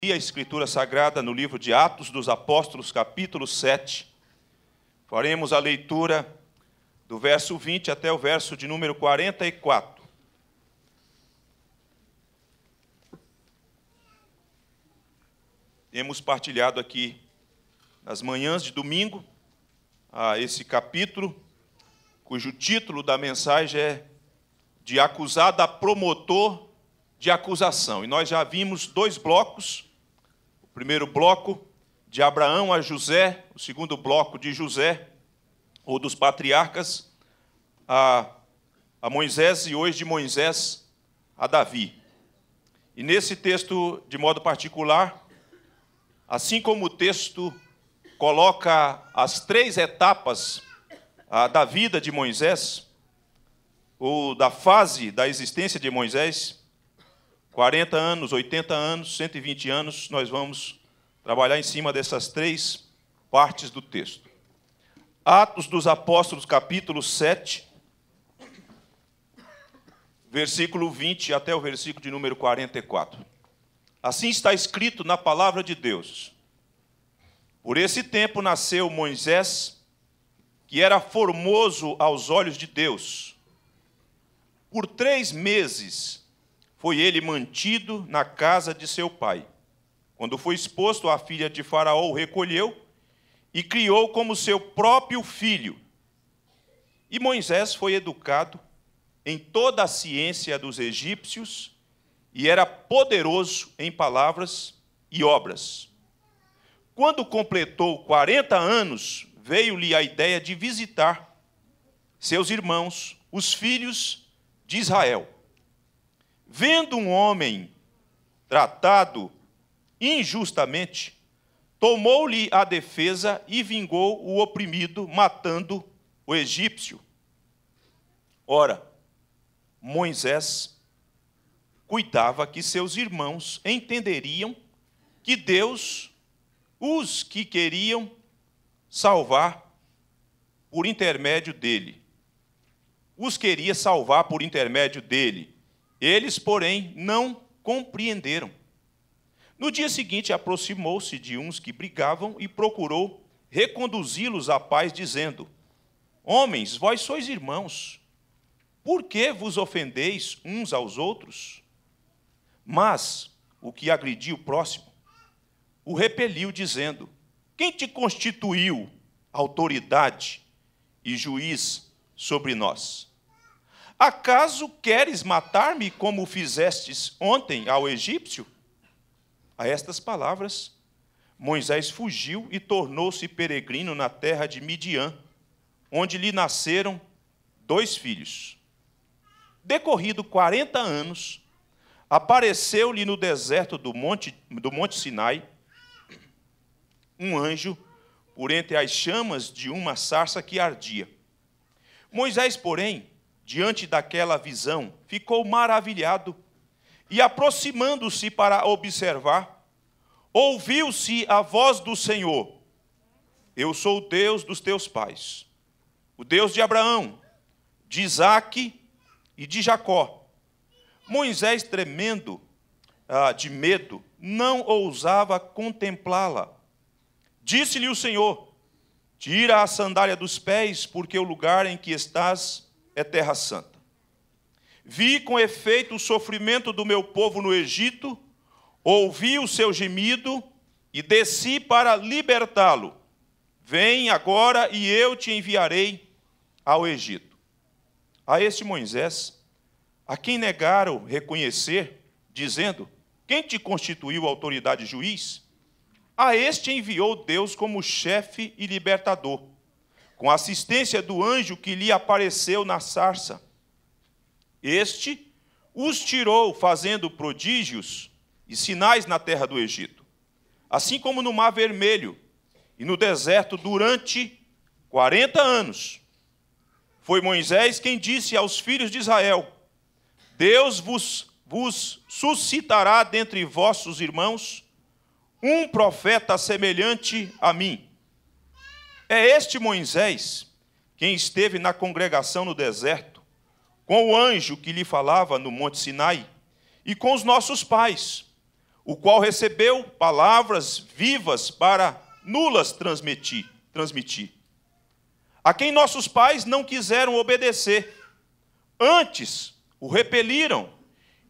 E a Escritura Sagrada no livro de Atos dos Apóstolos, capítulo 7. Faremos a leitura do verso 20 até o verso de número 44. Temos partilhado aqui, nas manhãs de domingo, esse capítulo, cujo título da mensagem é De Acusado a Promotor de Acusação. E nós já vimos dois blocos, o primeiro bloco de Abraão a José, o segundo bloco de José, ou dos patriarcas, a Moisés, e hoje de Moisés a Davi. E nesse texto, de modo particular, assim como o texto coloca as três etapas da vida de Moisés, ou da fase da existência de Moisés, 40 anos, 80 anos, 120 anos, nós vamos trabalhar em cima dessas três partes do texto. Atos dos Apóstolos, capítulo 7, versículo 20 até o versículo de número 44. Assim está escrito na palavra de Deus. Por esse tempo nasceu Moisés, que era formoso aos olhos de Deus. Por 3 meses foi ele mantido na casa de seu pai. Quando foi exposto, a filha de Faraó o recolheu e criou como seu próprio filho. E Moisés foi educado em toda a ciência dos egípcios e era poderoso em palavras e obras. Quando completou 40 anos, veio-lhe a ideia de visitar seus irmãos, os filhos de Israel. Vendo um homem tratado injustamente, tomou-lhe a defesa e vingou o oprimido, matando o egípcio. Ora, Moisés cuidava que seus irmãos entenderiam que Deus, os que queriam salvar por intermédio dele, os queria salvar por intermédio dele. Eles, porém, não compreenderam. No dia seguinte, aproximou-se de uns que brigavam e procurou reconduzi-los à paz, dizendo: Homens, vós sois irmãos. Por que vos ofendeis uns aos outros? Mas o que agrediu o próximo o repeliu, dizendo: Quem te constituiu autoridade e juiz sobre nós? Acaso queres matar-me como fizestes ontem ao egípcio? A estas palavras, Moisés fugiu e tornou-se peregrino na terra de Midian, onde lhe nasceram 2 filhos. Decorrido 40 anos, apareceu-lhe no deserto do Monte Sinai um anjo por entre as chamas de uma sarça que ardia. Moisés, porém, diante daquela visão, ficou maravilhado e, aproximando-se para observar, ouviu-se a voz do Senhor: Eu sou o Deus dos teus pais, o Deus de Abraão, de Isaque e de Jacó. Moisés, tremendo de medo, não ousava contemplá-la. Disse-lhe o Senhor: Tira a sandália dos pés, porque o lugar em que estás é terra santa. Vi com efeito o sofrimento do meu povo no Egito, ouvi o seu gemido e desci para libertá-lo. Vem agora e eu te enviarei ao Egito. A este Moisés, a quem negaram reconhecer, dizendo: Quem te constituiu autoridade e juiz? A este enviou Deus como chefe e libertador, com a assistência do anjo que lhe apareceu na sarça. Este os tirou, fazendo prodígios e sinais na terra do Egito, assim como no Mar Vermelho e no deserto durante 40 anos. Foi Moisés quem disse aos filhos de Israel: Deus vos suscitará dentre vossos irmãos um profeta semelhante a mim. É este Moisés quem esteve na congregação no deserto, com o anjo que lhe falava no Monte Sinai, e com os nossos pais, o qual recebeu palavras vivas para nulas transmitir. A quem nossos pais não quiseram obedecer, antes o repeliram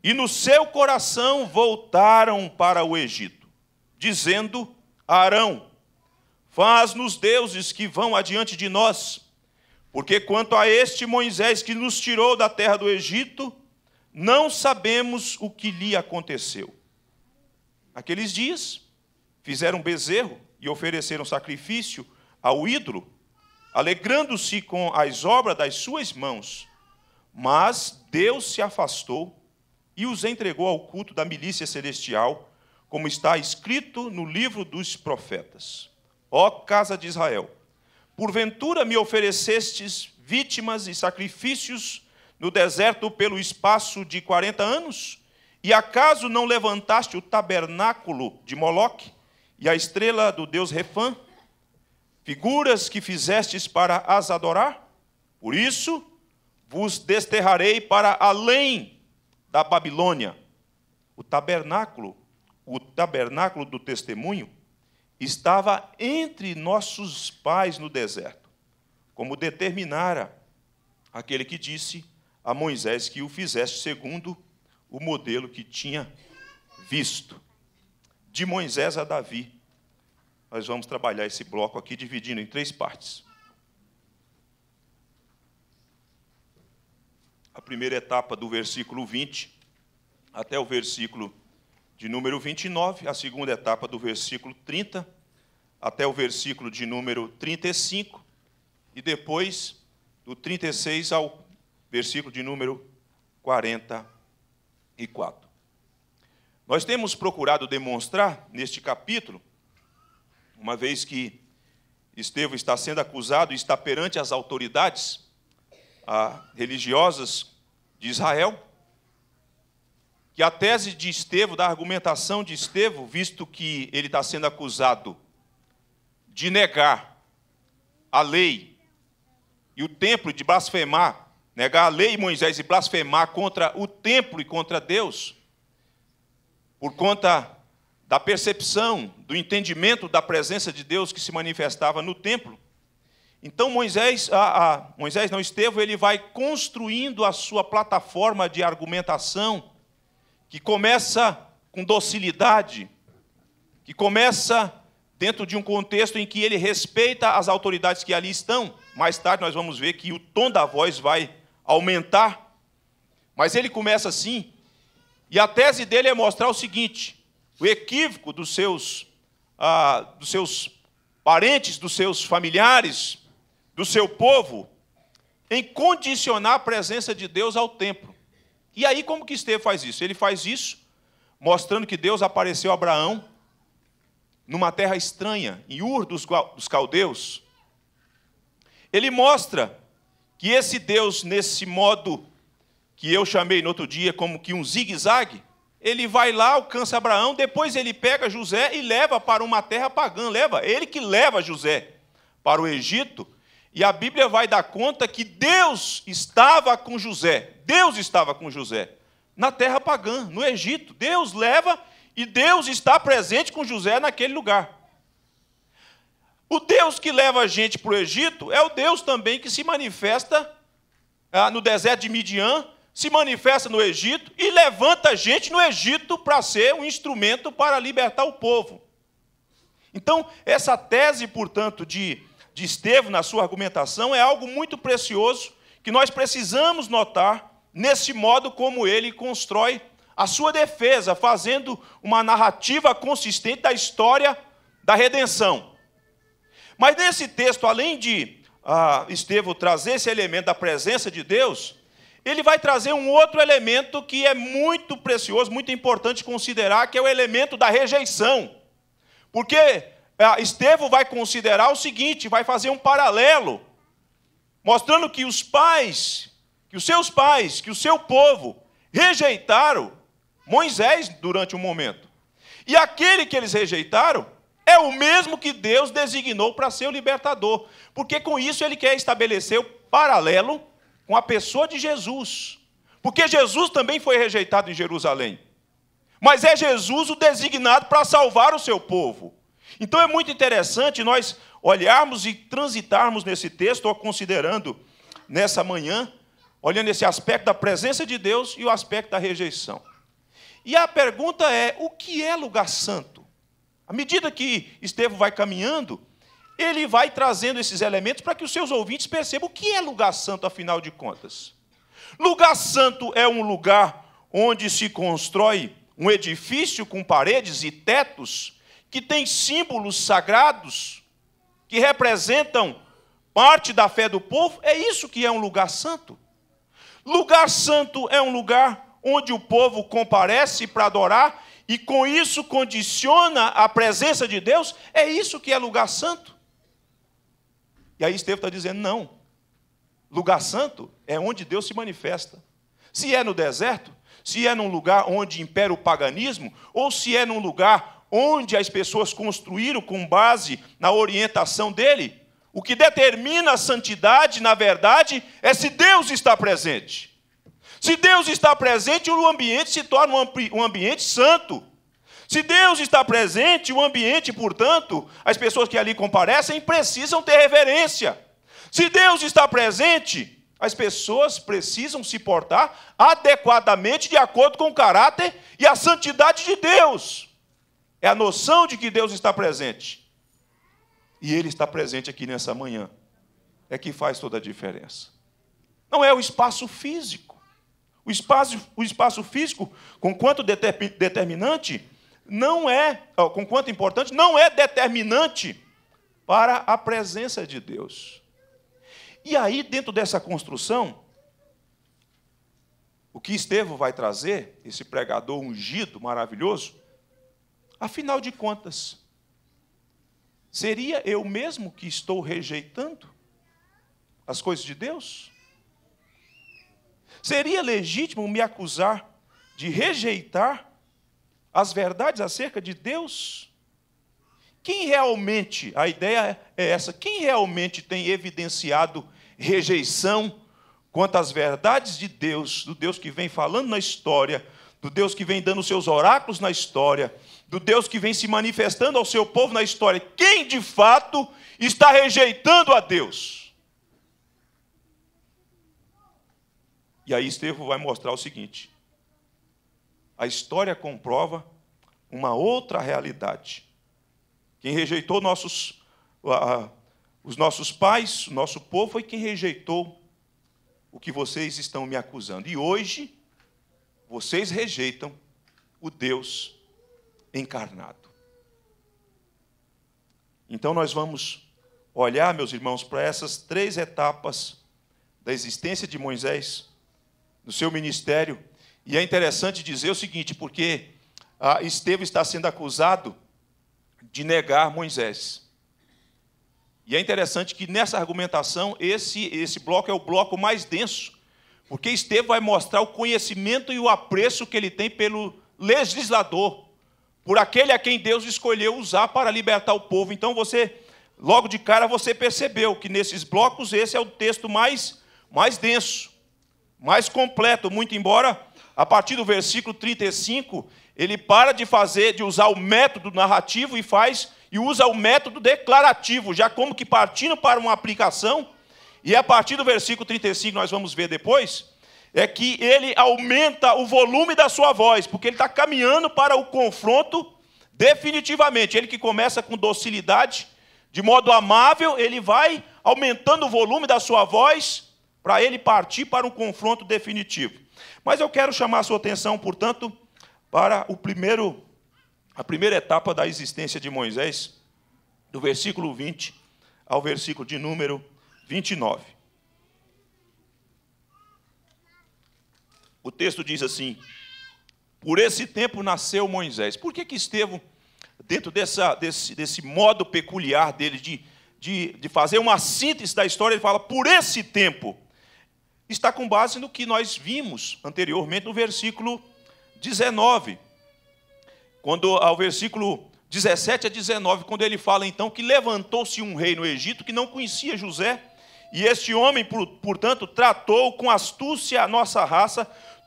e no seu coração voltaram para o Egito, dizendo a Arão: faz-nos deuses que vão adiante de nós, porque quanto a este Moisés que nos tirou da terra do Egito, não sabemos o que lhe aconteceu. Naqueles dias, fizeram um bezerro e ofereceram sacrifício ao ídolo, alegrando-se com as obras das suas mãos. Mas Deus se afastou e os entregou ao culto da milícia celestial, como está escrito no livro dos profetas. Ó casa de Israel, porventura me oferecestes vítimas e sacrifícios no deserto pelo espaço de 40 anos? E acaso não levantaste o tabernáculo de Moloque e a estrela do deus Refã, figuras que fizestes para as adorar? Por isso vos desterrarei para além da Babilônia. O tabernáculo do testemunho estava entre nossos pais no deserto, como determinara aquele que disse a Moisés que o fizesse segundo o modelo que tinha visto. De Moisés a Davi, nós vamos trabalhar esse bloco aqui, dividindo em 3 partes. A primeira etapa do versículo 20 até o versículo de número 29, a segunda etapa do versículo 30 até o versículo de número 35, e depois do 36 ao versículo de número 44. Nós temos procurado demonstrar neste capítulo, uma vez que Estevão está sendo acusado e está perante as autoridades religiosas de Israel, que a tese de Estevão, da argumentação de Estevão, visto que ele está sendo acusado de negar a lei e o templo, de blasfemar, negar a lei de Moisés e blasfemar contra o templo e contra Deus, por conta da percepção, do entendimento da presença de Deus que se manifestava no templo. Então, Estevão, ele vai construindo a sua plataforma de argumentação, que começa com docilidade, que começa dentro de um contexto em que ele respeita as autoridades que ali estão. Mais tarde nós vamos ver que o tom da voz vai aumentar, mas ele começa assim, e a tese dele é mostrar o seguinte: o equívoco dos seus parentes, dos seus familiares, do seu povo, em condicionar a presença de Deus ao templo. E aí, como que Estevão faz isso? Ele faz isso mostrando que Deus apareceu a Abraão numa terra estranha, em Ur dos Caldeus. Ele mostra que esse Deus, nesse modo que eu chamei no outro dia como que um zigue-zague, ele vai lá, alcança Abraão, depois ele pega José e leva para uma terra pagã, ele que leva José para o Egito, e a Bíblia vai dar conta que Deus estava com José, na terra pagã, no Egito. Deus leva e Deus está presente com José naquele lugar. O Deus que leva a gente para o Egito é o Deus também que se manifesta no deserto de Midian, se manifesta no Egito e levanta a gente no Egito para ser um instrumento para libertar o povo. Então, essa tese, portanto, de Estevão na sua argumentação é algo muito precioso que nós precisamos notar nesse modo como ele constrói a sua defesa, fazendo uma narrativa consistente da história da redenção. Mas nesse texto, além de Estevão trazer esse elemento da presença de Deus, ele vai trazer um outro elemento que é muito precioso, muito importante considerar, que é o elemento da rejeição. Porque Estevão vai considerar o seguinte, vai fazer um paralelo, mostrando que os pais, que os seus pais, que o seu povo rejeitaram Moisés durante um momento. E aquele que eles rejeitaram é o mesmo que Deus designou para ser o libertador. Porque com isso ele quer estabelecer o paralelo com a pessoa de Jesus. Porque Jesus também foi rejeitado em Jerusalém. Mas é Jesus o designado para salvar o seu povo. Então é muito interessante nós olharmos e transitarmos nesse texto, ou considerando nessa manhã, olhando esse aspecto da presença de Deus e o aspecto da rejeição. E a pergunta é, o que é lugar santo? À medida que Estevão vai caminhando, ele vai trazendo esses elementos para que os seus ouvintes percebam o que é lugar santo, afinal de contas. Lugar santo é um lugar onde se constrói um edifício com paredes e tetos que tem símbolos sagrados que representam parte da fé do povo. É isso que é um lugar santo. Lugar santo é um lugar onde o povo comparece para adorar e, com isso, condiciona a presença de Deus. É isso que é lugar santo. E aí Estevão está dizendo, não. Lugar santo é onde Deus se manifesta. Se é no deserto, se é num lugar onde impera o paganismo, ou se é num lugar onde as pessoas construíram com base na orientação dele, o que determina a santidade, na verdade, é se Deus está presente. Se Deus está presente, o ambiente se torna um ambiente santo. Se Deus está presente, o ambiente, portanto, as pessoas que ali comparecem precisam ter reverência. Se Deus está presente, as pessoas precisam se portar adequadamente de acordo com o caráter e a santidade de Deus. É a noção de que Deus está presente. E Ele está presente aqui nessa manhã. É que faz toda a diferença. Não é o espaço físico. O espaço físico, conquanto importante, não é determinante para a presença de Deus. E aí, dentro dessa construção, o que Estevão vai trazer, esse pregador ungido, maravilhoso, afinal de contas, seria eu mesmo que estou rejeitando as coisas de Deus? Seria legítimo me acusar de rejeitar as verdades acerca de Deus? Quem realmente, a ideia é essa, quem realmente tem evidenciado rejeição quanto às verdades de Deus, do Deus que vem falando na história, do Deus que vem dando seus oráculos na história, do Deus que vem se manifestando ao seu povo na história, quem de fato está rejeitando a Deus? E aí Estevão vai mostrar o seguinte, a história comprova uma outra realidade. Quem rejeitou os nossos pais, o nosso povo, foi quem rejeitou o que vocês estão me acusando. E hoje, vocês rejeitam o Deus encarnado. Então, nós vamos olhar, meus irmãos, para essas três etapas da existência de Moisés, no seu ministério. E é interessante dizer o seguinte, porque Estevão está sendo acusado de negar Moisés. E é interessante que, nessa argumentação, esse bloco é o bloco mais denso, porque Estevão vai mostrar o conhecimento e o apreço que ele tem pelo legislador, por aquele a quem Deus escolheu usar para libertar o povo. Então, você, logo de cara, você percebeu que, nesses blocos, esse é o texto mais denso, mais completo, muito embora, a partir do versículo 35, ele para de usar o método narrativo e usa o método declarativo, já como que partindo para uma aplicação. E a partir do versículo 35, nós vamos ver depois, é que ele aumenta o volume da sua voz, porque ele está caminhando para o confronto definitivamente. Ele que começa com docilidade, de modo amável, ele vai aumentando o volume da sua voz para ele partir para um confronto definitivo. Mas eu quero chamar a sua atenção, portanto, para a primeira etapa da existência de Moisés, do versículo 20 ao versículo de número 29. O texto diz assim, por esse tempo nasceu Moisés. Por que Estevão, dentro desse modo peculiar dele de fazer uma síntese da história, ele fala, por esse tempo, está com base no que nós vimos anteriormente no versículo 19, quando, ao versículo 17 a 19, quando ele fala, então, que levantou-se um rei no Egito que não conhecia José, e este homem, portanto, tratou com astúcia a nossa raça,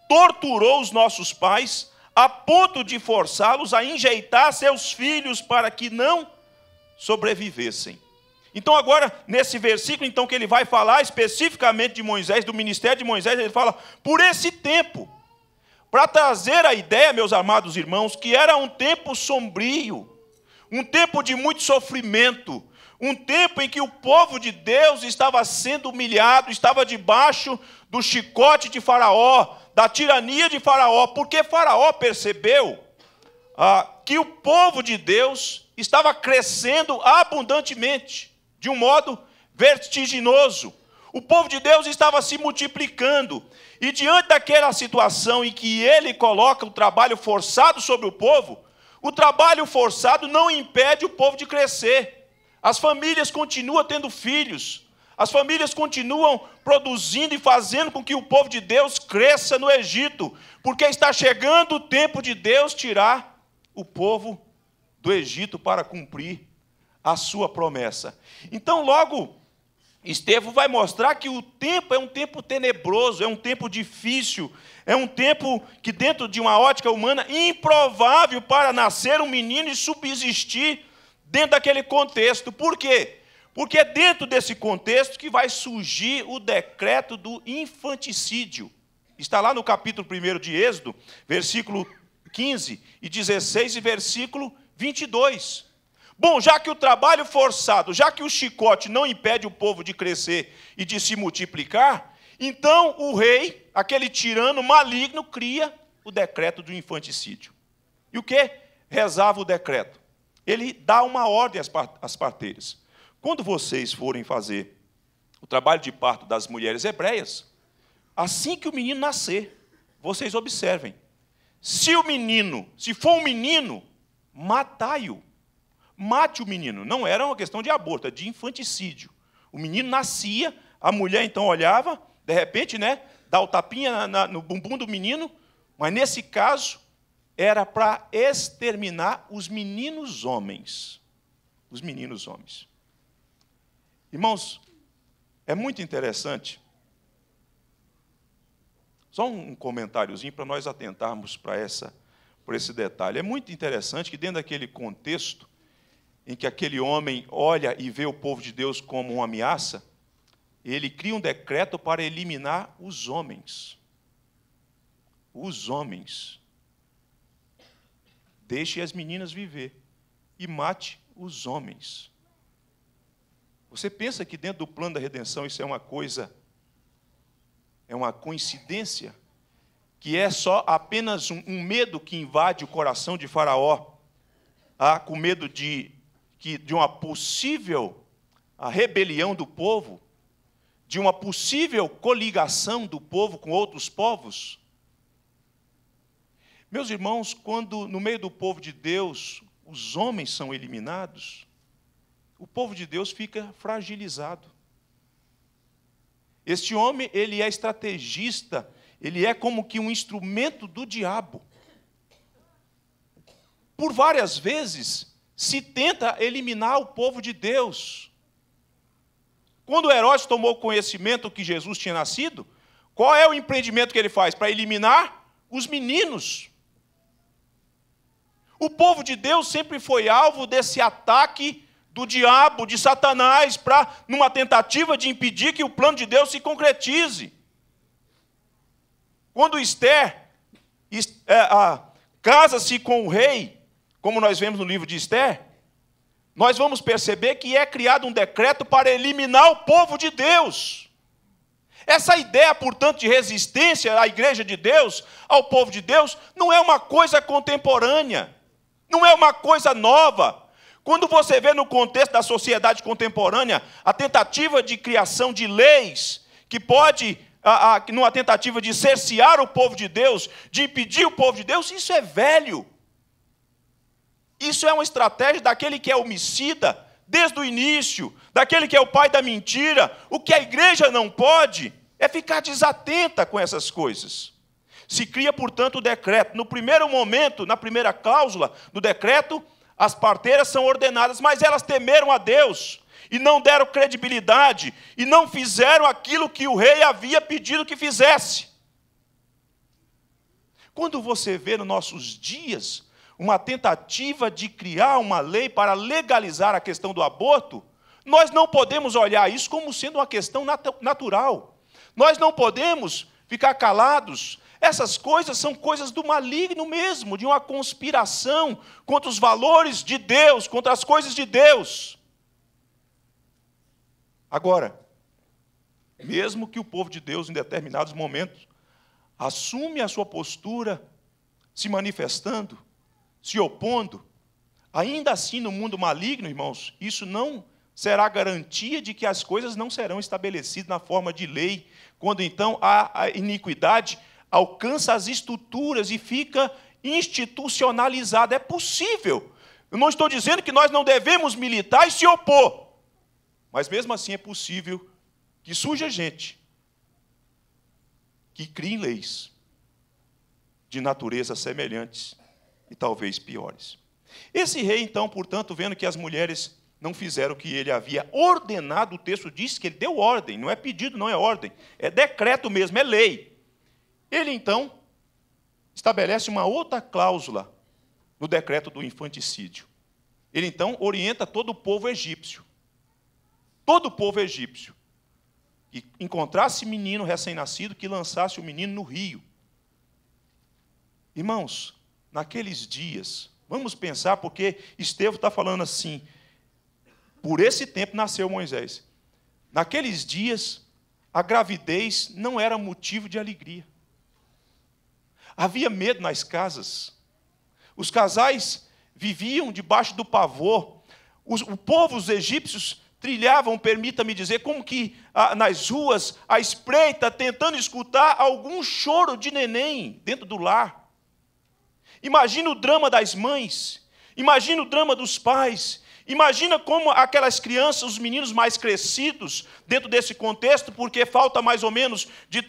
torturou os nossos pais, a ponto de forçá-los a enjeitar seus filhos para que não sobrevivessem. Então agora, nesse versículo então, que ele vai falar especificamente de Moisés, do ministério de Moisés, ele fala, por esse tempo, para trazer a ideia, meus amados irmãos, que era um tempo sombrio, um tempo de muito sofrimento, um tempo em que o povo de Deus estava sendo humilhado, estava debaixo do chicote de Faraó, da tirania de Faraó, porque Faraó percebeu que o povo de Deus estava crescendo abundantemente, de um modo vertiginoso. O povo de Deus estava se multiplicando, e diante daquela situação em que ele coloca o trabalho forçado sobre o povo, o trabalho forçado não impede o povo de crescer. As famílias continuam tendo filhos, as famílias continuam produzindo e fazendo com que o povo de Deus cresça no Egito, porque está chegando o tempo de Deus tirar o povo do Egito para cumprir a sua promessa. Então, logo, Estevão vai mostrar que o tempo é um tempo tenebroso, é um tempo difícil, é um tempo que, dentro de uma ótica humana, é improvável para nascer um menino e subsistir dentro daquele contexto. Por quê? Porque é dentro desse contexto que vai surgir o decreto do infanticídio. Está lá no capítulo 1 de Êxodo, versículo 15 e 16 e versículo 22. Bom, já que o trabalho forçado, já que o chicote não impede o povo de crescer e de se multiplicar, então o rei, aquele tirano maligno, cria o decreto do infanticídio. E o que rezava o decreto? Ele dá uma ordem às parteiras. Quando vocês forem fazer o trabalho de parto das mulheres hebreias, assim que o menino nascer, vocês observem. Se for um menino, matai-o. Mate o menino. Não era uma questão de aborto, é de infanticídio. O menino nascia, a mulher então olhava, de repente, dá o tapinha no bumbum do menino, mas nesse caso era para exterminar os meninos homens. Os meninos homens. Irmãos, é muito interessante. Só um comentáriozinho para nós atentarmos por esse detalhe. É muito interessante que, dentro daquele contexto em que aquele homem olha e vê o povo de Deus como uma ameaça, ele cria um decreto para eliminar os homens. Os homens. Deixe as meninas viver e mate os homens. Você pensa que dentro do plano da redenção isso é uma coisa, é uma coincidência, que é só apenas um medo que invade o coração de Faraó, com medo de uma possível rebelião do povo, de uma possível coligação do povo com outros povos? Meus irmãos, quando no meio do povo de Deus os homens são eliminados, o povo de Deus fica fragilizado. Este homem, ele é estrategista, ele é como que um instrumento do diabo. Por várias vezes se tenta eliminar o povo de Deus. Quando Herodes tomou conhecimento que Jesus tinha nascido, qual é o empreendimento que ele faz? Para eliminar os meninos. O povo de Deus sempre foi alvo desse ataque do diabo, de Satanás, numa tentativa de impedir que o plano de Deus se concretize. Quando Esther casa-se com o rei, como nós vemos no livro de Esther, nós vamos perceber que é criado um decreto para eliminar o povo de Deus. Essa ideia, portanto, de resistência à igreja de Deus, ao povo de Deus, não é uma coisa contemporânea, não é uma coisa nova. Quando você vê no contexto da sociedade contemporânea a tentativa de criação de leis que pode, numa tentativa de cercear o povo de Deus, de impedir o povo de Deus, isso é velho. Isso é uma estratégia daquele que é homicida desde o início, daquele que é o pai da mentira. O que a igreja não pode é ficar desatenta com essas coisas. Se cria, portanto, o decreto. No primeiro momento, na primeira cláusula do decreto, as parteiras são ordenadas, mas elas temeram a Deus e não deram credibilidade e não fizeram aquilo que o rei havia pedido que fizesse. Quando você vê nos nossos dias uma tentativa de criar uma lei para legalizar a questão do aborto, nós não podemos olhar isso como sendo uma questão natural. Nós não podemos ficar calados. Essas coisas são coisas do maligno mesmo, de uma conspiração contra os valores de Deus, contra as coisas de Deus. Agora, mesmo que o povo de Deus, em determinados momentos, assume a sua postura, se manifestando, se opondo, ainda assim no mundo maligno, irmãos, isso não será garantia de que as coisas não serão estabelecidas na forma de lei, quando então a iniquidade alcança as estruturas e fica institucionalizada. É possível. Eu não estou dizendo que nós não devemos militar e se opor, mas mesmo assim é possível que surja gente que crie leis de natureza semelhantes e talvez piores. Esse rei, então, portanto, vendo que as mulheres não fizeram o que ele havia ordenado, o texto diz que ele deu ordem, não é pedido, não é ordem, é decreto mesmo, é lei. Ele, então, estabelece uma outra cláusula no decreto do infanticídio. Ele, então, orienta todo o povo egípcio, que encontrasse menino recém-nascido, que lançasse o menino no rio. Irmãos, naqueles dias, vamos pensar, porque Estevão está falando assim, por esse tempo nasceu Moisés. Naqueles dias, a gravidez não era motivo de alegria. Havia medo nas casas. Os casais viviam debaixo do pavor. O povo, os egípcios, trilhavam, permita-me dizer, como que nas ruas, à espreita, tentando escutar algum choro de neném dentro do lar. Imagina o drama das mães, imagina o drama dos pais, imagina como aquelas crianças, os meninos mais crescidos, dentro desse contexto, porque falta mais ou menos de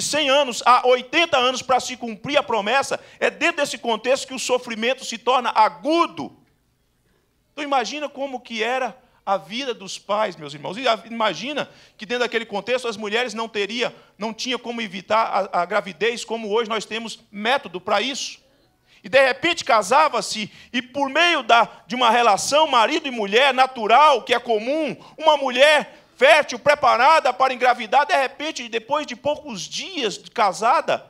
100 anos a 80 anos para se cumprir a promessa, é dentro desse contexto que o sofrimento se torna agudo. Então imagina como que era a vida dos pais, meus irmãos. E imagina que dentro daquele contexto as mulheres não tinham como evitar a gravidez, como hoje nós temos método para isso. E de repente casava-se, e por meio de uma relação marido e mulher natural, que é comum, uma mulher fértil, preparada para engravidar, de repente, depois de poucos dias de casada,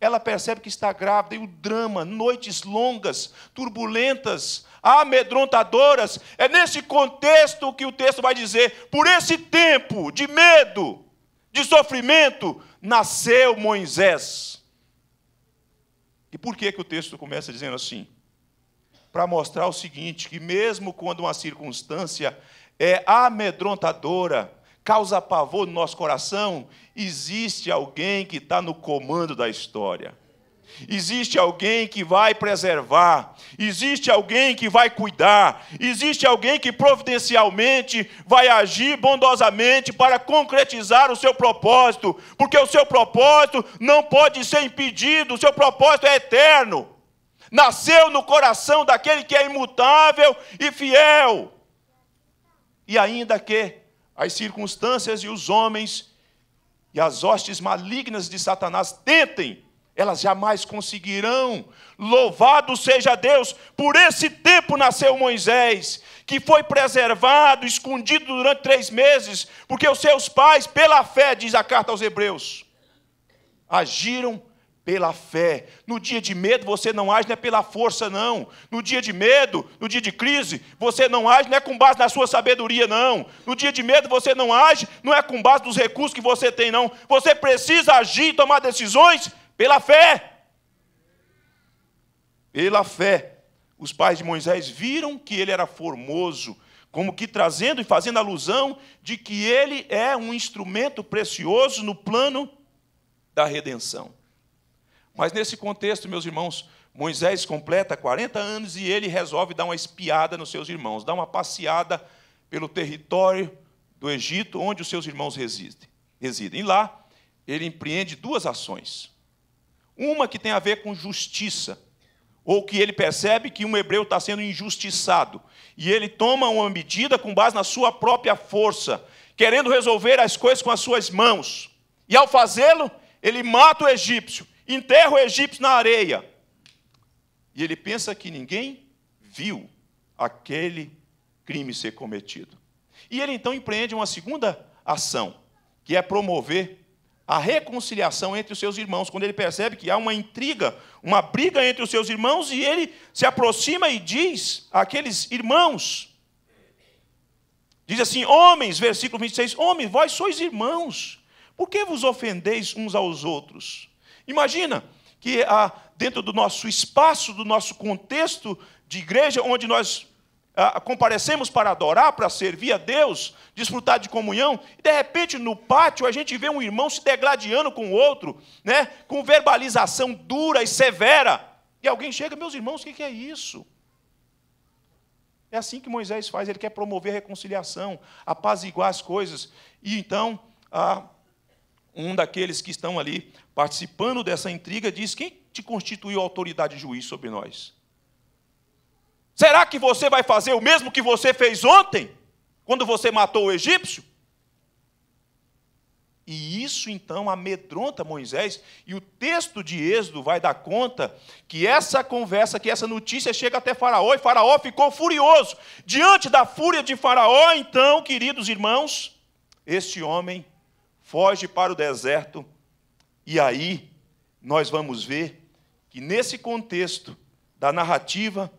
ela percebe que está grávida, e o drama, noites longas, turbulentas, amedrontadoras. É nesse contexto que o texto vai dizer: por esse tempo de medo, de sofrimento, nasceu Moisés. E por que o texto começa dizendo assim? Para mostrar o seguinte, que mesmo quando uma circunstância é amedrontadora, causa pavor no nosso coração, existe alguém que está no comando da história. Existe alguém que vai preservar, existe alguém que vai cuidar, existe alguém que providencialmente vai agir bondosamente para concretizar o seu propósito, porque o seu propósito não pode ser impedido, o seu propósito é eterno. Nasceu no coração daquele que é imutável e fiel. E ainda que as circunstâncias e os homens e as hostes malignas de Satanás tentem, elas jamais conseguirão. Louvado seja Deus, por esse tempo nasceu Moisés, que foi preservado, escondido durante 3 meses, porque os seus pais, pela fé, diz a carta aos Hebreus, agiram pela fé. No dia de medo, você não age, não é pela força, não. No dia de medo, no dia de crise, você não age, não é com base na sua sabedoria, não. No dia de medo, você não age, não é com base nos recursos que você tem, não. Você precisa agir, tomar decisões pela fé. Pela fé. Os pais de Moisés viram que ele era formoso, como que trazendo e fazendo alusão de que ele é um instrumento precioso no plano da redenção. Mas nesse contexto, meus irmãos, Moisés completa 40 anos e ele resolve dar uma espiada nos seus irmãos, dar uma passeada pelo território do Egito, onde os seus irmãos residem. E lá, ele empreende 2 ações. Uma que tem a ver com justiça, ou que ele percebe que um hebreu está sendo injustiçado, e ele toma uma medida com base na sua própria força, querendo resolver as coisas com as suas mãos. E, ao fazê-lo, ele mata o egípcio enterra o egípcio na areia. E ele pensa que ninguém viu aquele crime ser cometido. E ele, então, empreende uma segunda ação, que é promover a reconciliação entre os seus irmãos, quando ele percebe que há uma intriga, uma briga entre os seus irmãos, e ele se aproxima e diz àqueles irmãos, diz assim, homens, versículo 26, homens, vós sois irmãos, por que vos ofendeis uns aos outros? Imagina que dentro do nosso espaço, do nosso contexto de igreja, onde nós comparecemos para adorar, para servir a Deus, desfrutar de comunhão, e de repente no pátio a gente vê um irmão se degladiando com o outro, né, com verbalização dura e severa, e alguém chega, meus irmãos, o que é isso? É assim que Moisés faz, ele quer promover a reconciliação, apaziguar as coisas. E então, um daqueles que estão ali participando dessa intriga diz, quem te constituiu autoridade e juiz sobre nós? Será que você vai fazer o mesmo que você fez ontem, quando você matou o egípcio? E isso, então, amedronta Moisés, e o texto de Êxodo vai dar conta que essa conversa, que essa notícia chega até Faraó, e Faraó ficou furioso. Diante da fúria de Faraó, então, queridos irmãos, este homem foge para o deserto, e aí nós vamos ver que, nesse contexto da narrativa,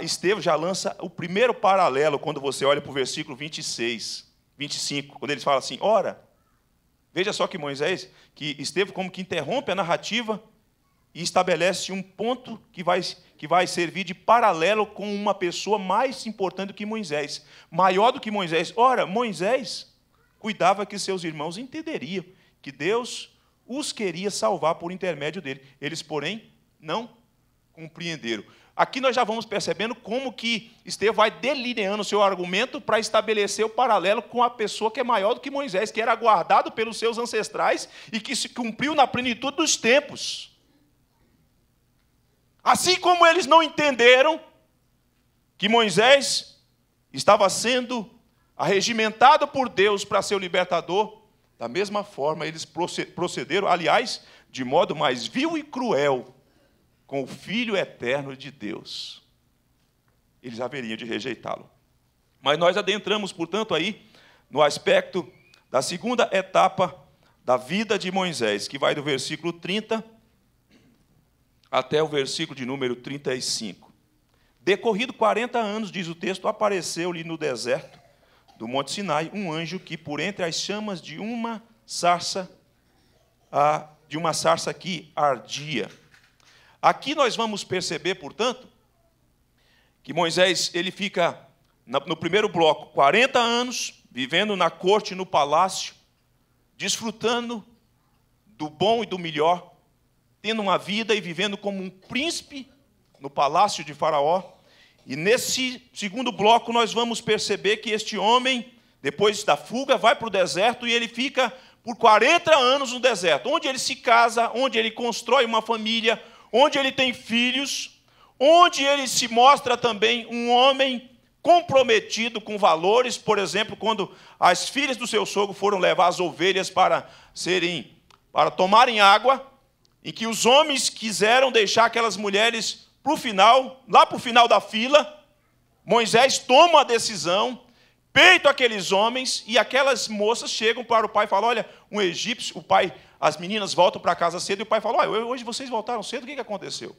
Estevão já lança o primeiro paralelo, quando você olha para o versículo 26, 25, quando ele fala assim, ora... Veja só que Moisés, que Estevão como que interrompe a narrativa e estabelece um ponto que vai servir de paralelo com uma pessoa mais importante do que Moisés, maior do que Moisés. Ora, Moisés cuidava que seus irmãos entenderiam que Deus os queria salvar por intermédio dele. Eles, porém, não compreenderam. Aqui nós já vamos percebendo como que Estevão vai delineando o seu argumento para estabelecer o paralelo com a pessoa que é maior do que Moisés, que era guardado pelos seus ancestrais e que se cumpriu na plenitude dos tempos. Assim como eles não entenderam que Moisés estava sendo arregimentado por Deus para ser o libertador, da mesma forma eles procederam, aliás, de modo mais vil e cruel, com o Filho eterno de Deus. Eles haveriam de rejeitá-lo. Mas nós adentramos, portanto, aí no aspecto da segunda etapa da vida de Moisés, que vai do versículo 30 até o versículo de número 35. Decorrido 40 anos, diz o texto, apareceu-lhe no deserto do Monte Sinai um anjo que, por entre as chamas de uma sarça que ardia. Aqui nós vamos perceber, portanto, que Moisés ele fica, no primeiro bloco, 40 anos, vivendo na corte, no palácio, desfrutando do bom e do melhor, tendo uma vida e vivendo como um príncipe no palácio de Faraó. E nesse segundo bloco nós vamos perceber que este homem, depois da fuga, vai para o deserto e ele fica por 40 anos no deserto, onde ele se casa, onde ele constrói uma família, onde ele tem filhos, onde ele se mostra também um homem comprometido com valores. Por exemplo, quando as filhas do seu sogro foram levar as ovelhas para tomarem água, em que os homens quiseram deixar aquelas mulheres para o final, lá para o final da fila, Moisés toma a decisão, peita aqueles homens, e aquelas moças chegam para o pai e falam, olha, um egípcio, o pai... As meninas voltam para casa cedo e o pai fala, oh, hoje vocês voltaram cedo, o que aconteceu?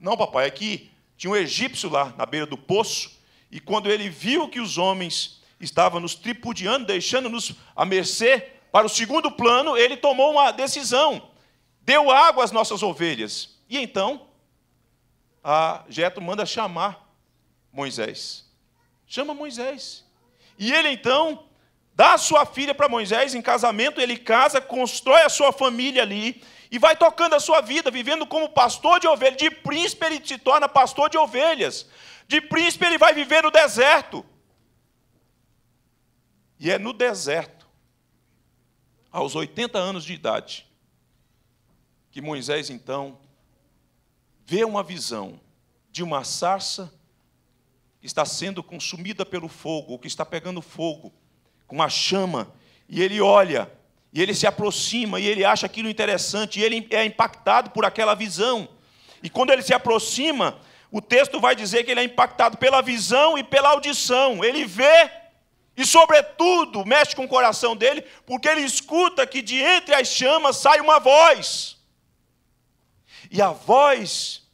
Não, papai, é que tinha um egípcio lá na beira do poço e quando ele viu que os homens estavam nos tripudiando, deixando-nos à mercê para o segundo plano, ele tomou uma decisão, deu água às nossas ovelhas. E então, Jetro manda chamar Moisés. Chama Moisés. E ele então... dá a sua filha para Moisés em casamento, ele casa, constrói a sua família ali, e vai tocando a sua vida, vivendo como pastor de ovelhas. De príncipe ele se torna pastor de ovelhas. De príncipe ele vai viver no deserto. E é no deserto, aos 80 anos de idade, que Moisés, então, vê uma visão de uma sarça que está sendo consumida pelo fogo, que está pegando fogo, com uma chama, e ele olha, E ele se aproxima, e ele acha aquilo interessante, e ele é impactado por aquela visão. E quando ele se aproxima, o texto vai dizer que ele é impactado pela visão e pela audição. Ele vê e, sobretudo, mexe com o coração dele, porque ele escuta que de entre as chamas sai uma voz. E a voz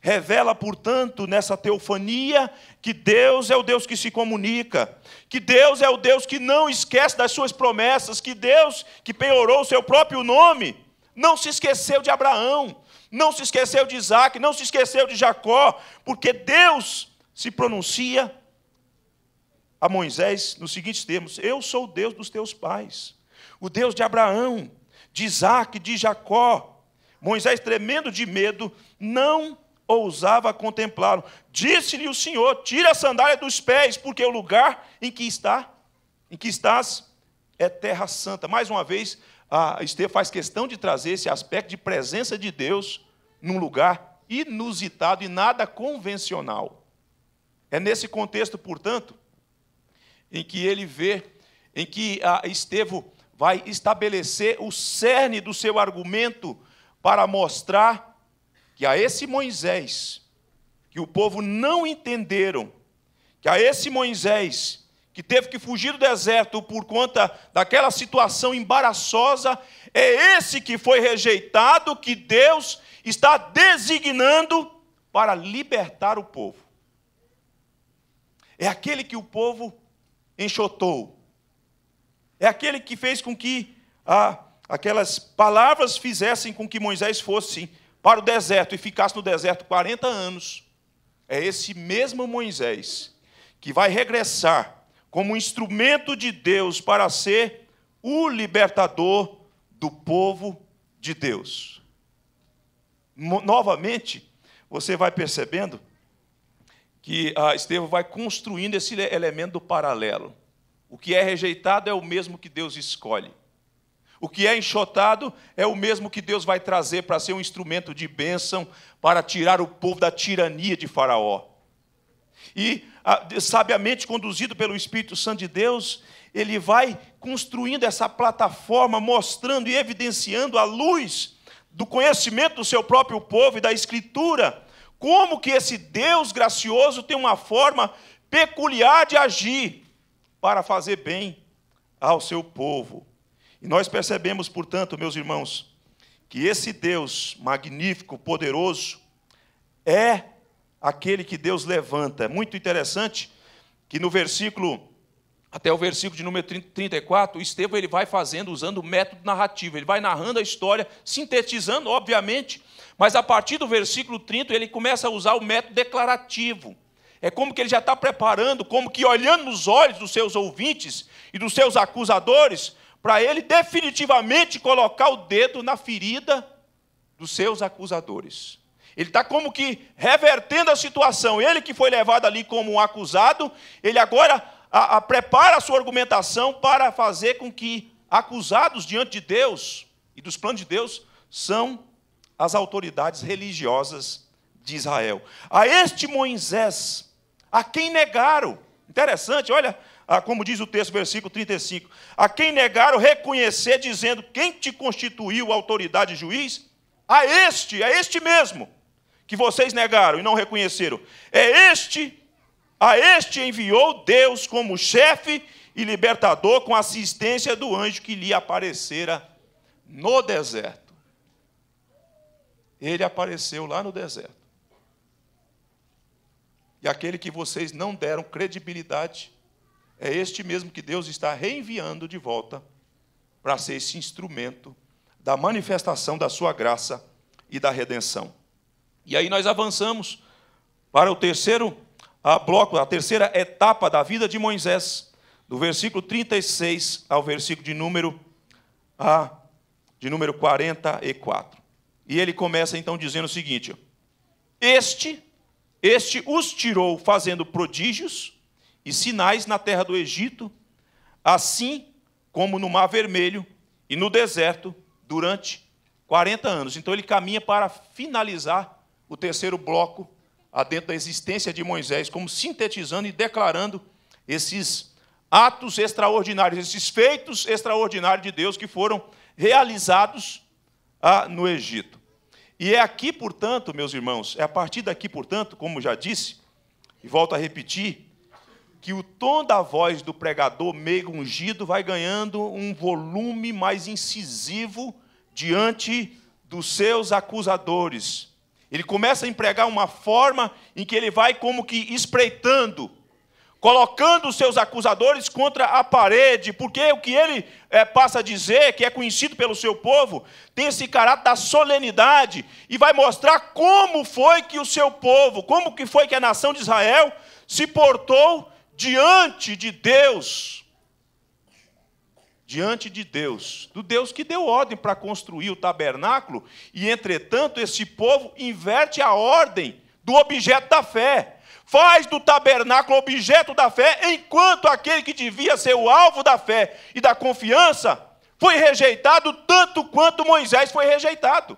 revela, portanto, nessa teofania, que Deus é o Deus que se comunica, que Deus é o Deus que não esquece das suas promessas, que Deus, que penhorou o seu próprio nome, não se esqueceu de Abraão, não se esqueceu de Isaac, não se esqueceu de Jacó, porque Deus se pronuncia a Moisés nos seguintes termos: eu sou o Deus dos teus pais, o Deus de Abraão, de Isaac, de Jacó. Moisés, tremendo de medo, não ousava contemplá-lo. Disse-lhe o Senhor: tira a sandália dos pés, porque o lugar em que estás é terra santa. Mais uma vez, a Esther faz questão de trazer esse aspecto de presença de Deus num lugar inusitado e nada convencional. É nesse contexto, portanto, em que ele vê, em que Estevão vai estabelecer o cerne do seu argumento para mostrar que a esse Moisés, que o povo não entenderam, que a esse Moisés, que teve que fugir do deserto por conta daquela situação embaraçosa, é esse que foi rejeitado, que Deus está designando para libertar o povo. É aquele que o povo enxotou. É aquele que fez com que aquelas palavras fizessem com que Moisés fosse para o deserto e ficasse no deserto 40 anos, é esse mesmo Moisés que vai regressar como instrumento de Deus para ser o libertador do povo de Deus. Novamente, você vai percebendo que Estevão vai construindo esse elemento do paralelo. O que é rejeitado é o mesmo que Deus escolhe. O que é enxotado é o mesmo que Deus vai trazer para ser um instrumento de bênção, para tirar o povo da tirania de Faraó. E, sabiamente conduzido pelo Espírito Santo de Deus, ele vai construindo essa plataforma, mostrando e evidenciando à luz do conhecimento do seu próprio povo e da Escritura, como que esse Deus gracioso tem uma forma peculiar de agir para fazer bem ao seu povo. E nós percebemos, portanto, meus irmãos, que esse Deus magnífico, poderoso, é aquele que Deus levanta. É muito interessante que no versículo, até o versículo de número 34, Estevão ele vai fazendo, usando o método narrativo, ele vai narrando a história, sintetizando, obviamente, mas a partir do versículo 30 ele começa a usar o método declarativo. É como que ele já está preparando, como que olhando nos olhos dos seus ouvintes e dos seus acusadores, para ele definitivamente colocar o dedo na ferida dos seus acusadores. Ele está como que revertendo a situação. Ele que foi levado ali como um acusado, ele agora prepara a sua argumentação para fazer com que acusados diante de Deus e dos planos de Deus são as autoridades religiosas de Israel. A este Moisés, a quem negaram, interessante, olha, como diz o texto, versículo 35, a quem negaram reconhecer, dizendo: quem te constituiu autoridade e juiz? A este mesmo, que vocês negaram e não reconheceram. A este enviou Deus como chefe e libertador, com assistência do anjo que lhe aparecera no deserto. Ele apareceu lá no deserto. E aquele que vocês não deram credibilidade, é este mesmo que Deus está reenviando de volta para ser esse instrumento da manifestação da sua graça e da redenção. E aí nós avançamos para o terceiro bloco, a terceira etapa da vida de Moisés, do versículo 36 ao versículo de número 44. E ele começa então dizendo o seguinte: este os tirou fazendo prodígios e sinais na terra do Egito, assim como no Mar Vermelho e no deserto, durante 40 anos. Então, ele caminha para finalizar o terceiro bloco, dentro da existência de Moisés, como sintetizando e declarando esses atos extraordinários, esses feitos extraordinários de Deus que foram realizados no Egito. E é aqui, portanto, meus irmãos, é a partir daqui, portanto, como já disse, e volto a repetir, que o tom da voz do pregador meio ungido vai ganhando um volume mais incisivo diante dos seus acusadores. Ele começa a empregar uma forma em que ele vai como que espreitando, colocando os seus acusadores contra a parede, porque o que ele passa a dizer, que é conhecido pelo seu povo, tem esse caráter da solenidade, e vai mostrar como foi que o seu povo, como que foi que a nação de Israel se portou diante de Deus. Diante de Deus, do Deus que deu ordem para construir o tabernáculo, e, entretanto, esse povo inverte a ordem do objeto da fé. Faz do tabernáculo objeto da fé, enquanto aquele que devia ser o alvo da fé e da confiança foi rejeitado tanto quanto Moisés foi rejeitado.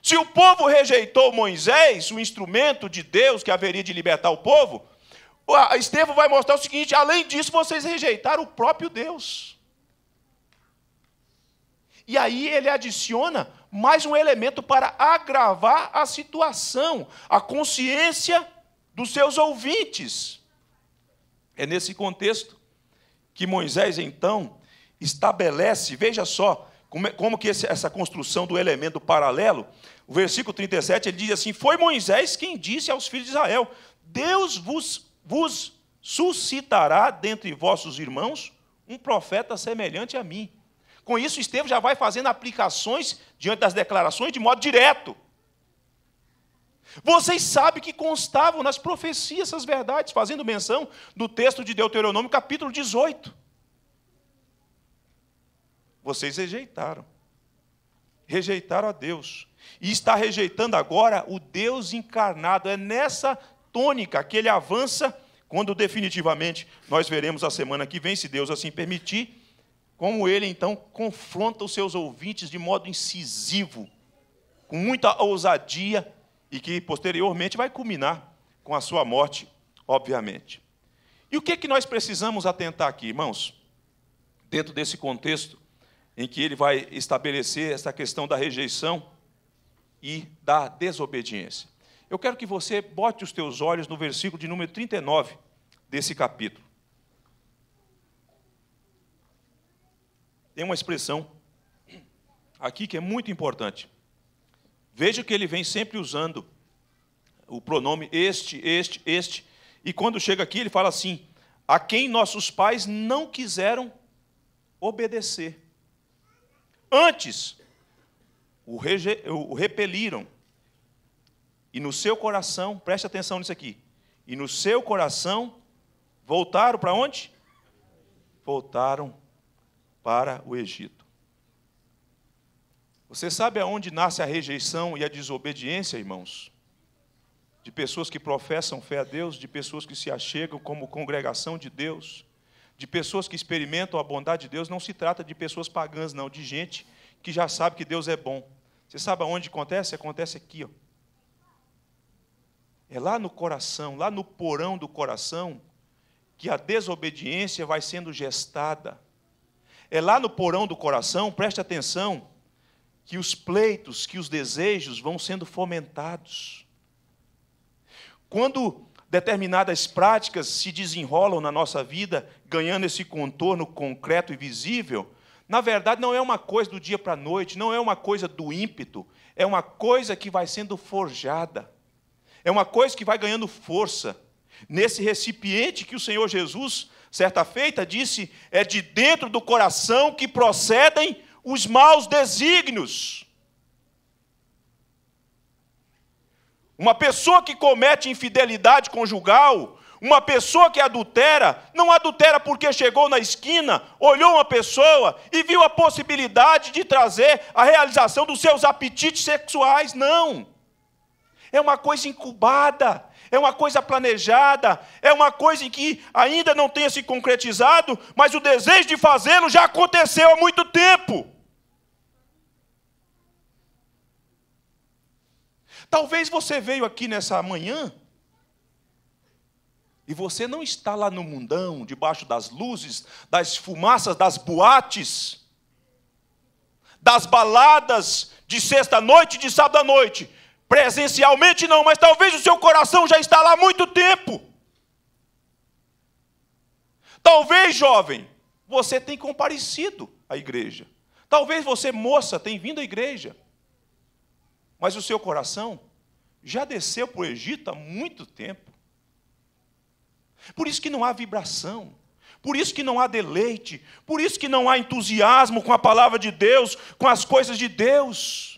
Se o povo rejeitou Moisés, o instrumento de Deus que haveria de libertar o povo, Estevão vai mostrar o seguinte: além disso, vocês rejeitaram o próprio Deus. E aí ele adiciona mais um elemento para agravar a situação, a consciência dos seus ouvintes. É nesse contexto que Moisés, então, estabelece, veja só, como que essa construção do elemento paralelo, o versículo 37, ele diz assim: foi Moisés quem disse aos filhos de Israel, Deus vos suscitará dentre vossos irmãos um profeta semelhante a mim. Com isso, Estevão já vai fazendo aplicações diante das declarações de modo direto. Vocês sabem que constavam nas profecias essas verdades, fazendo menção do texto de Deuteronômio, capítulo 18. Vocês rejeitaram. Rejeitaram a Deus. E está rejeitando agora o Deus encarnado. É nessa tônica que ele avança, quando definitivamente nós veremos a semana que vem, se Deus assim permitir, como ele, então, confronta os seus ouvintes de modo incisivo, com muita ousadia, e que, posteriormente, vai culminar com a sua morte, obviamente. E o que é que nós precisamos atentar aqui, irmãos? Dentro desse contexto em que ele vai estabelecer essa questão da rejeição e da desobediência. Eu quero que você bote os teus olhos no versículo de número 39 desse capítulo. Tem uma expressão aqui que é muito importante. Veja que ele vem sempre usando o pronome este, e quando chega aqui ele fala assim: a quem nossos pais não quiseram obedecer. Antes, o repeliram, e no seu coração, preste atenção nisso aqui, e no seu coração voltaram para onde? Voltaram para o Egito. Você sabe aonde nasce a rejeição e a desobediência, irmãos? De pessoas que professam fé a Deus, de pessoas que se achegam como congregação de Deus, de pessoas que experimentam a bondade de Deus. Não se trata de pessoas pagãs, não, de gente que já sabe que Deus é bom. Você sabe aonde acontece? Acontece aqui, ó. É lá no coração, lá no porão do coração, que a desobediência vai sendo gestada. É lá no porão do coração, preste atenção, que os pleitos, que os desejos vão sendo fomentados. Quando determinadas práticas se desenrolam na nossa vida, ganhando esse contorno concreto e visível, na verdade não é uma coisa do dia para a noite, não é uma coisa do ímpeto, é uma coisa que vai sendo forjada, é uma coisa que vai ganhando força. Nesse recipiente que o Senhor Jesus, certa feita, disse, é de dentro do coração que procedem os maus desígnios. Uma pessoa que comete infidelidade conjugal, uma pessoa que adultera, não adultera porque chegou na esquina, olhou uma pessoa e viu a possibilidade de trazer a realização dos seus apetites sexuais. Não. É uma coisa incubada, é uma coisa planejada, é uma coisa em que ainda não tenha se concretizado, mas o desejo de fazê-lo já aconteceu há muito tempo. Talvez você veio aqui nessa manhã E você não está lá no mundão, debaixo das luzes, das fumaças, das boates, das baladas de sexta-noite, de sábado-à-noite. Presencialmente não, mas talvez o seu coração já está lá há muito tempo. Talvez, jovem, você tenha comparecido à igreja. Talvez você, moça, tenha vindo à igreja. Mas o seu coração já desceu para o Egito há muito tempo. Por isso que não há vibração, por isso que não há deleite, por isso que não há entusiasmo com a palavra de Deus, com as coisas de Deus.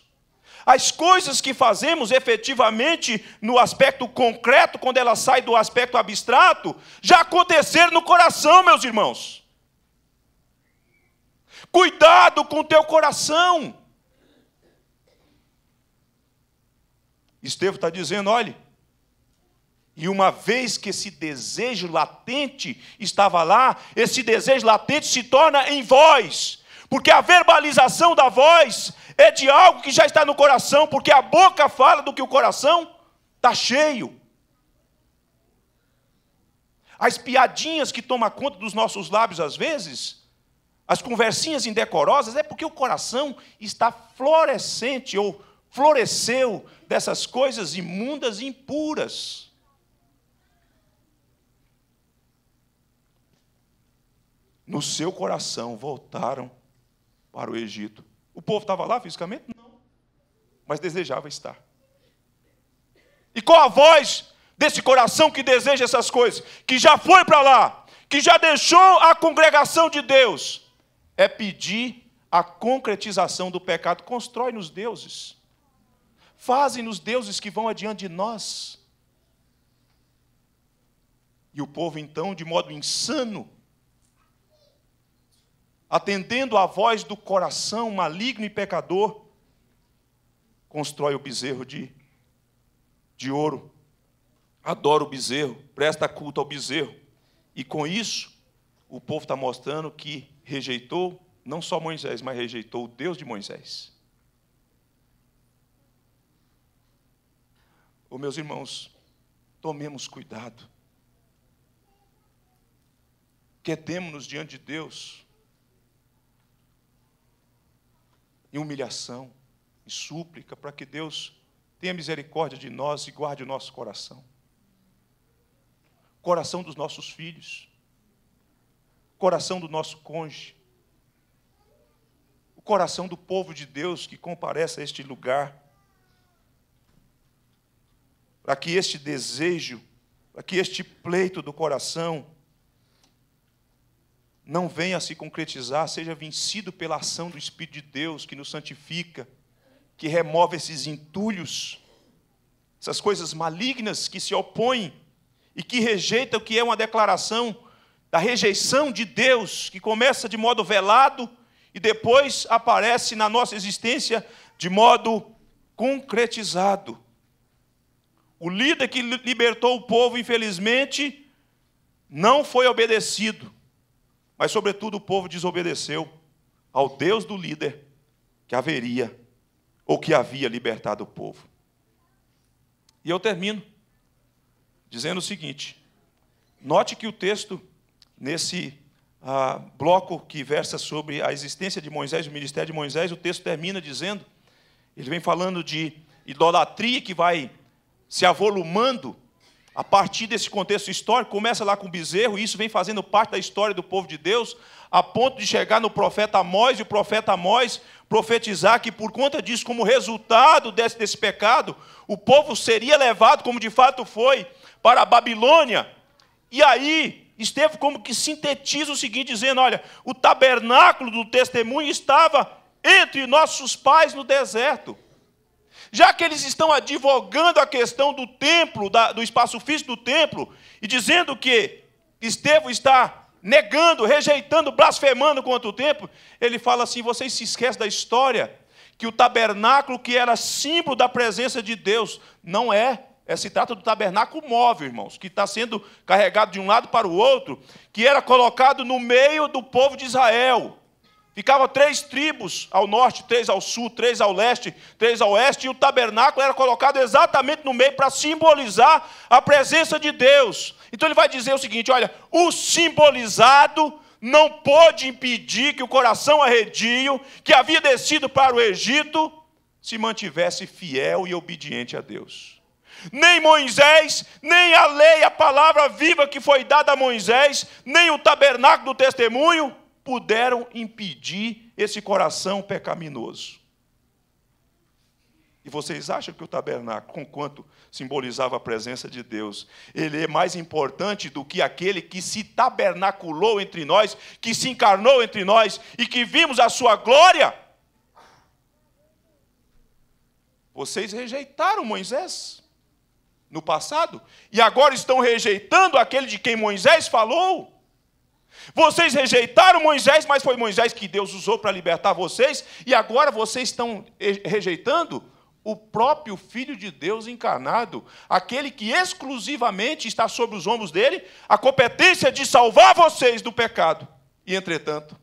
As coisas que fazemos efetivamente no aspecto concreto, quando ela sai do aspecto abstrato, já aconteceram no coração, meus irmãos. Cuidado com o teu coração. Estevão está dizendo, olha, e uma vez que esse desejo latente estava lá, esse desejo latente se torna em voz, porque a verbalização da voz é de algo que já está no coração, porque a boca fala do que o coração está cheio. As piadinhas que tomam conta dos nossos lábios às vezes, as conversinhas indecorosas, é porque o coração está florescente, ou floresceu dessas coisas imundas e impuras. No seu coração voltaram para o Egito. O povo estava lá fisicamente? Não. Mas desejava estar. E qual a voz desse coração que deseja essas coisas? Que já foi para lá, que já deixou a congregação de Deus? É pedir a concretização do pecado. Constrói-nos deuses. Fazem-nos deuses que vão adiante de nós. E o povo, então, de modo insano, atendendo à voz do coração maligno e pecador, constrói o bezerro de ouro, adora o bezerro, presta culto ao bezerro. E com isso, o povo está mostrando que rejeitou, não só Moisés, mas rejeitou o Deus de Moisés. Oh, meus irmãos, tomemos cuidado. Quedemos-nos diante de Deus em humilhação, em súplica, para que Deus tenha misericórdia de nós e guarde o nosso coração. Coração dos nossos filhos, coração do nosso cônjuge, o coração do povo de Deus que comparece a este lugar, para que este desejo, para que este pleito do coração não venha a se concretizar, seja vencido pela ação do Espírito de Deus que nos santifica, que remove esses entulhos, essas coisas malignas que se opõem e que rejeitam, que é uma declaração da rejeição de Deus, que começa de modo velado e depois aparece na nossa existência de modo concretizado. O líder que libertou o povo, infelizmente, não foi obedecido. Mas, sobretudo, o povo desobedeceu ao Deus do líder que haveria, ou que havia libertado o povo. E eu termino dizendo o seguinte, note que o texto, nesse bloco que versa sobre a existência de Moisés, o ministério de Moisés, o texto termina dizendo, ele vem falando de idolatria que vai se avolumando. A partir desse contexto histórico, começa lá com o bezerro, e isso vem fazendo parte da história do povo de Deus, a ponto de chegar no profeta Amós, e o profeta Amós profetizar que, por conta disso, como resultado desse pecado, o povo seria levado, como de fato foi, para a Babilônia. E aí, Estevão como que sintetiza o seguinte, dizendo, olha, o tabernáculo do testemunho estava entre nossos pais no deserto. Já que eles estão advogando a questão do templo, do espaço físico do templo, e dizendo que Estevão está negando, rejeitando, blasfemando contra o templo, ele fala assim, vocês se esquecem da história, que o tabernáculo que era símbolo da presença de Deus, não é. Se trata do tabernáculo móvel, irmãos, que está sendo carregado de um lado para o outro, que era colocado no meio do povo de Israel, Ficavam 3 tribos ao norte, 3 ao sul, 3 ao leste, 3 ao oeste, e o tabernáculo era colocado exatamente no meio para simbolizar a presença de Deus. Então ele vai dizer o seguinte, olha, o simbolizado não pôde impedir que o coração arredio, que havia descido para o Egito, se mantivesse fiel e obediente a Deus. Nem Moisés, nem a lei, a palavra viva que foi dada a Moisés, nem o tabernáculo do testemunho, puderam impedir esse coração pecaminoso. E vocês acham que o tabernáculo, conquanto simbolizava a presença de Deus, ele é mais importante do que aquele que se tabernaculou entre nós, que se encarnou entre nós e que vimos a sua glória? Vocês rejeitaram Moisés no passado e agora estão rejeitando aquele de quem Moisés falou. Vocês rejeitaram Moisés, mas foi Moisés que Deus usou para libertar vocês, e agora vocês estão rejeitando o próprio Filho de Deus encarnado, aquele que exclusivamente está sobre os ombros dele, a competência de salvar vocês do pecado. E, entretanto,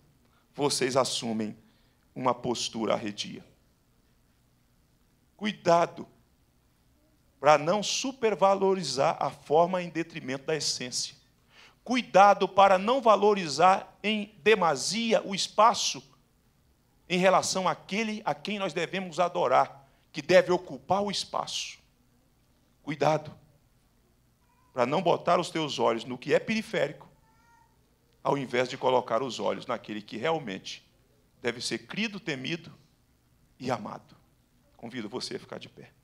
vocês assumem uma postura arredia. Cuidado para não supervalorizar a forma em detrimento da essência. Cuidado para não valorizar em demasia o espaço em relação àquele a quem nós devemos adorar, que deve ocupar o espaço. Cuidado para não botar os teus olhos no que é periférico, ao invés de colocar os olhos naquele que realmente deve ser crido, temido e amado. Convido você a ficar de pé.